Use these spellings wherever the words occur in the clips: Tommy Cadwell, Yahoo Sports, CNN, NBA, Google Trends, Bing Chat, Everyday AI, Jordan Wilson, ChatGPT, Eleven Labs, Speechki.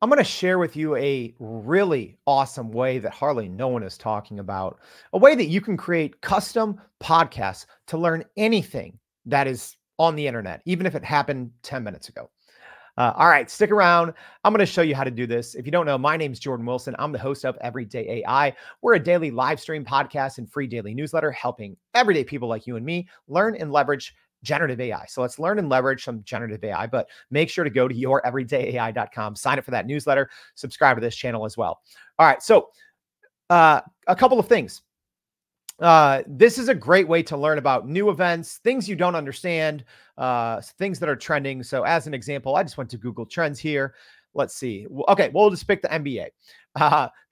I'm going to share with you a really awesome way that hardly no one is talking about, a way that you can create custom podcasts to learn anything that is on the internet, even if it happened 10 minutes ago. All right, stick around. I'm going to show you how to do this. If you don't know, my name's Jordan Wilson. I'm the host of Everyday AI. We're a daily live stream podcast and free daily newsletter helping everyday people like you and me learn and leverage generative AI. So let's learn and leverage some generative AI, but make sure to go to youreverydayai.com, sign up for that newsletter, subscribe to this channel as well. All right. So a couple of things. This is a great way to learn about new events, things you don't understand, things that are trending. So as an example, I just went to Google Trends here. Let's see. Okay, we'll just pick the NBA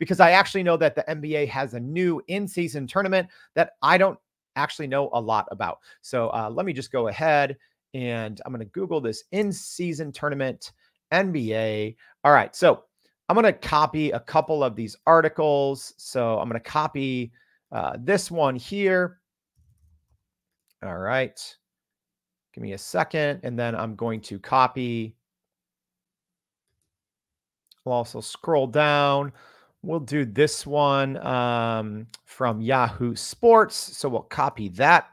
because I actually know that the NBA has a new in-season tournament that I don't actually know a lot about. So let me just go ahead and I'm going to Google this in-season tournament NBA. All right. So I'm going to copy a couple of these articles. So I'm going to copy this one here. All right. Give me a second. And then I'm going to copy. We'll also scroll down. We'll do this one from Yahoo Sports. So we'll copy that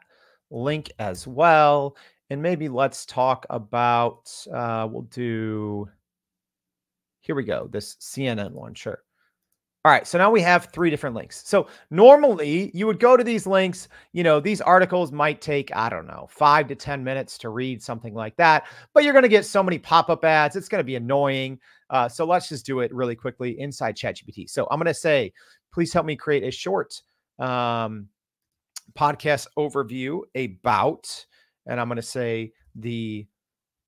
link as well. And maybe let's talk about, we'll do, here we go, this CNN one, sure. All right, so now we have three different links. So normally you would go to these links, you know, these articles might take, I don't know, 5 to 10 minutes to read, something like that, but you're going to get so many pop-up ads. It's going to be annoying. So let's just do it really quickly inside ChatGPT. So I'm going to say, please help me create a short podcast overview about, and I'm going to say the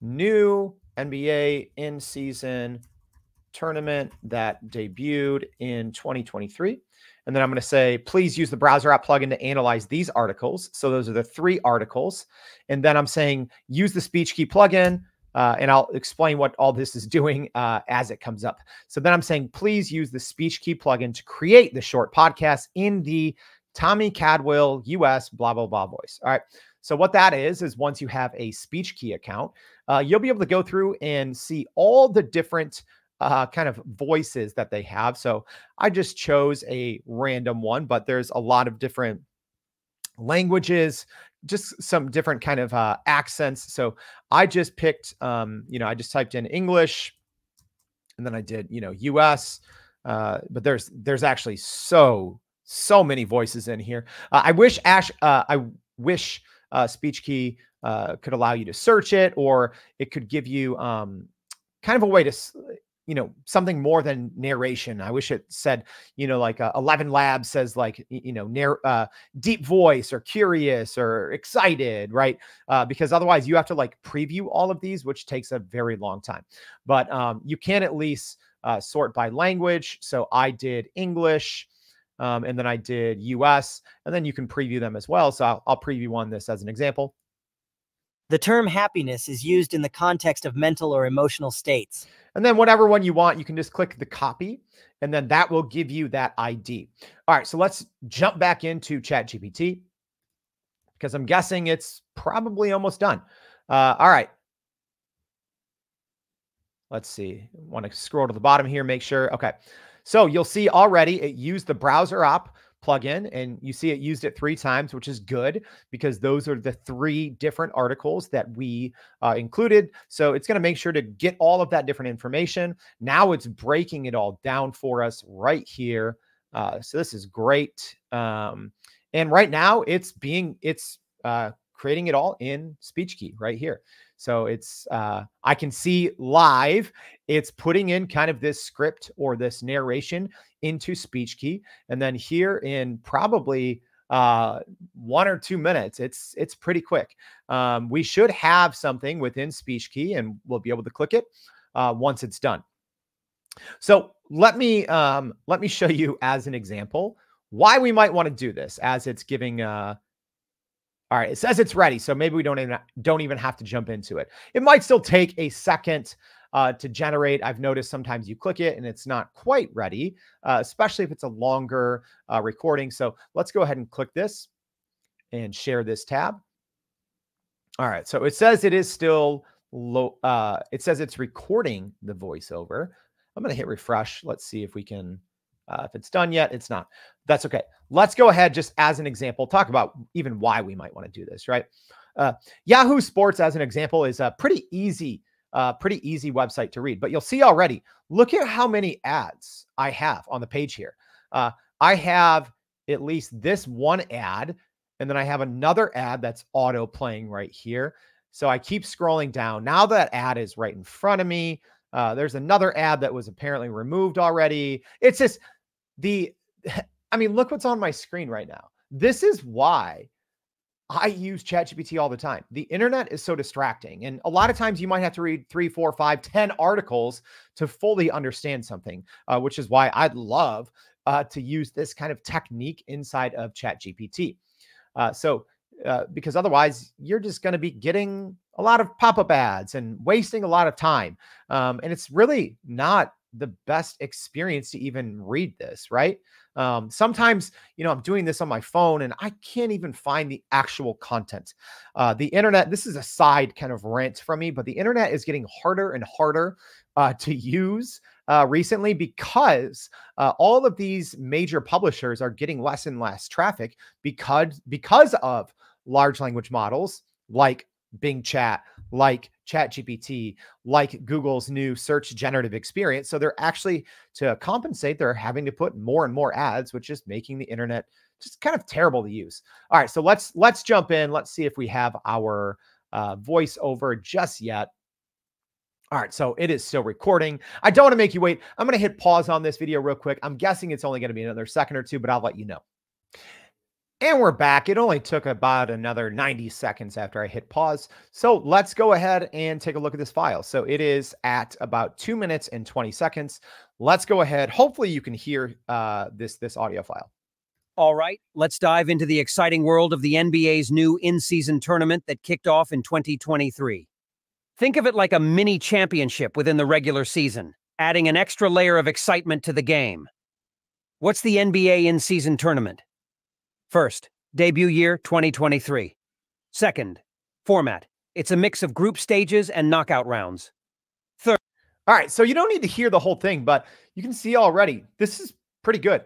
new NBA in-season tournament that debuted in 2023. And then I'm going to say, please use the browser app plugin to analyze these articles. So those are the three articles. And then I'm saying, use the Speechki plugin. And I'll explain what all this is doing as it comes up. So then I'm saying, please use the Speechki plugin to create the short podcast in the Tommy Cadwell US blah, blah, blah voice. All right. So what that is once you have a Speechki account, you'll be able to go through and see all the different kind of voices that they have. So I just chose a random one, but there's a lot of different languages, just some different kind of accents. So I just picked, you know, I just typed in English and then I did, you know, US, but there's actually so many voices in here. I wish Speechki could allow you to search it, or it could give you kind of a way to, you know, something more than narration. I wish it said, you know, like 11 Labs says, like, you know, deep voice or curious or excited, right? Because otherwise you have to like preview all of these, which takes a very long time. But you can at least sort by language. So I did English and then I did US, and then you can preview them as well. So I'll preview on this as an example. The term happiness is used in the context of mental or emotional states. And then whatever one you want, you can just click the copy, and then that will give you that ID. All right, so let's jump back into ChatGPT because I'm guessing it's probably almost done. All right. Let's see. I want to scroll to the bottom here, make sure. Okay. So you'll see already it used the browser app plugin, and you see it used it 3 times, which is good because those are the 3 different articles that we included. So it's going to make sure to get all of that different information. Now it's breaking it all down for us right here. So this is great. And right now it's creating it all in Speechki right here. So it's, I can see live, it's putting in kind of this script or this narration into Speechki. And then here in probably 1 or 2 minutes, it's pretty quick. We should have something within Speechki, and we'll be able to click it once it's done. So let me show you as an example why we might want to do this as it's giving all right, it says it's ready, so maybe we don't even have to jump into it. It might still take a second to generate. I've noticed sometimes you click it and it's not quite ready, especially if it's a longer recording. So let's go ahead and click this and share this tab. All right, so it says it is still low. It says it's recording the voiceover. I'm going to hit refresh. Let's see if we can, if it's done yet. It's not. That's okay. Let's go ahead, just as an example, talk about even why we might want to do this, right? Yahoo Sports, as an example, is a pretty easy website to read. But you'll see already, look at how many ads I have on the page here. I have at least this one ad, and then I have another ad that's auto playing right here. So I keep scrolling down. Now that ad is right in front of me. There's another ad that was apparently removed already. It's just the, I mean, look what's on my screen right now. This is why I use ChatGPT all the time. The internet is so distracting. And a lot of times you might have to read 3, 4, 5, 10 articles to fully understand something, which is why I'd love to use this kind of technique inside of ChatGPT. Because otherwise you're just going to be getting a lot of pop-up ads and wasting a lot of time. And it's really not the best experience to even read this, right? Sometimes, you know, I'm doing this on my phone and I can't even find the actual content. The internet, this is a side kind of rant from me, but the internet is getting harder and harder to use recently, because all of these major publishers are getting less and less traffic because of large language models like Bing Chat, like ChatGPT, like Google's new search generative experience. So they're actually, to compensate, they're having to put more and more ads, which is making the internet just kind of terrible to use. All right, so let's jump in. Let's see if we have our voiceover just yet. All right, so it is still recording. I don't want to make you wait. I'm going to hit pause on this video real quick. I'm guessing it's only going to be another second or two, but I'll let you know. And we're back. It only took about another 90 seconds after I hit pause. So let's go ahead and take a look at this file. So it is at about 2 minutes and 20 seconds. Let's go ahead. Hopefully you can hear this audio file. All right, let's dive into the exciting world of the NBA's new in-season tournament that kicked off in 2023. Think of it like a mini championship within the regular season, adding an extra layer of excitement to the game. What's the NBA in-season tournament? First, debut year 2023. Second, format. It's a mix of group stages and knockout rounds. Third. All right, so you don't need to hear the whole thing, but you can see already this is pretty good.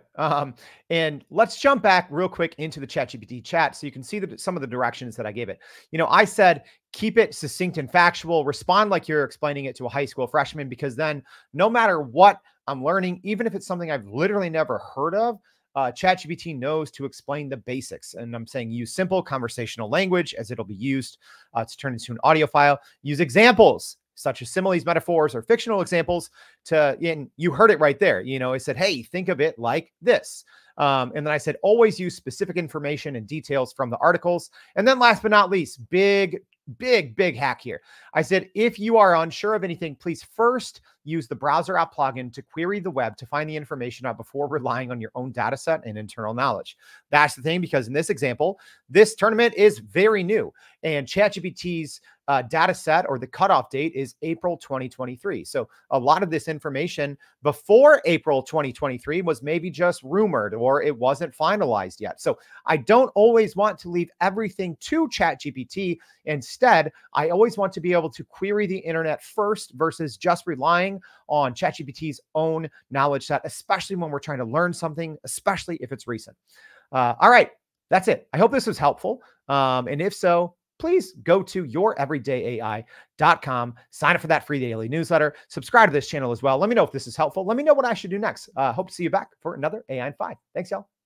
And let's jump back real quick into the ChatGPT chat so you can see some of the directions that I gave it. You know, I said, keep it succinct and factual, respond like you're explaining it to a high school freshman, because then no matter what I'm learning, even if it's something I've literally never heard of, ChatGPT knows to explain the basics. And I'm saying use simple conversational language, as it'll be used to turn into an audio file. Use examples such as similes, metaphors, or fictional examples to, and you heard it right there. You know, it said, hey, think of it like this. And then I said, always use specific information and details from the articles. And then last but not least, big hack here. I said, if you are unsure of anything, please first use the browser app plugin to query the web to find the information out before relying on your own data set and internal knowledge. That's the thing, because in this example, this tournament is very new, and ChatGPT's data set, or the cutoff date, is April 2023. So a lot of this information before April 2023 was maybe just rumored, or it wasn't finalized yet. So I don't always want to leave everything to ChatGPT. Instead, I always want to be able to query the internet first versus just relying on ChatGPT's own knowledge set, especially when we're trying to learn something, especially if it's recent. All right, that's it. I hope this was helpful. And if so, please go to youreverydayai.com, sign up for that free daily newsletter, subscribe to this channel as well. Let me know if this is helpful. Let me know what I should do next. Hope to see you back for another AI in 5. Thanks, y'all.